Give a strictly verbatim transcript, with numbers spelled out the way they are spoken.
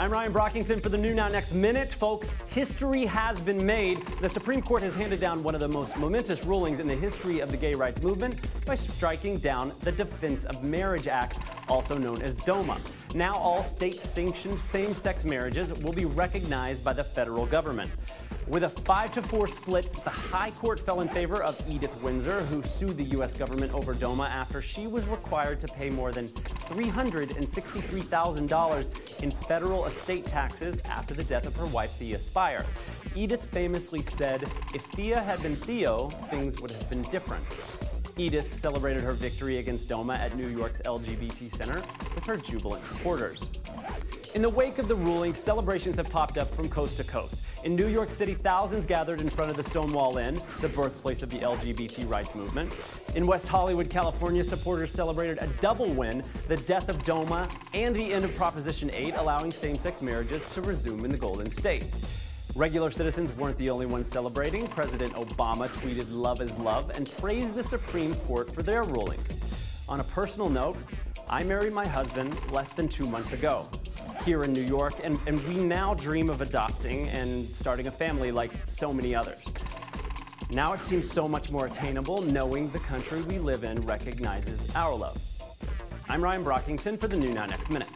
I'm Ryan Brockington for the New Now Next Minute. Folks, history has been made. The Supreme Court has handed down one of the most momentous rulings in the history of the gay rights movement by striking down the Defense of Marriage Act, also known as DOMA. Now all state-sanctioned same-sex marriages will be recognized by the federal government. With a five to four split, the High Court fell in favor of Edith Windsor, who sued the U S government over DOMA after she was required to pay more than three hundred sixty-three thousand dollars in federal estate taxes after the death of her wife, Thea Spyer. Edith famously said, "If Thea had been Theo, things would have been different." Edith celebrated her victory against DOMA at New York's L G B T Center with her jubilant supporters. In the wake of the ruling, celebrations have popped up from coast to coast. In New York City, thousands gathered in front of the Stonewall Inn, the birthplace of the L G B T rights movement. In West Hollywood, California, supporters celebrated a double win, the death of DOMA and the end of Proposition eight, allowing same-sex marriages to resume in the Golden State. Regular citizens weren't the only ones celebrating. President Obama tweeted "Love is love" and praised the Supreme Court for their rulings. On a personal note, I married my husband less than two months ago here in New York, and, and we now dream of adopting and starting a family like so many others. Now it seems so much more attainable knowing the country we live in recognizes our love. I'm Ryan Brockington for the New Now Next Minute.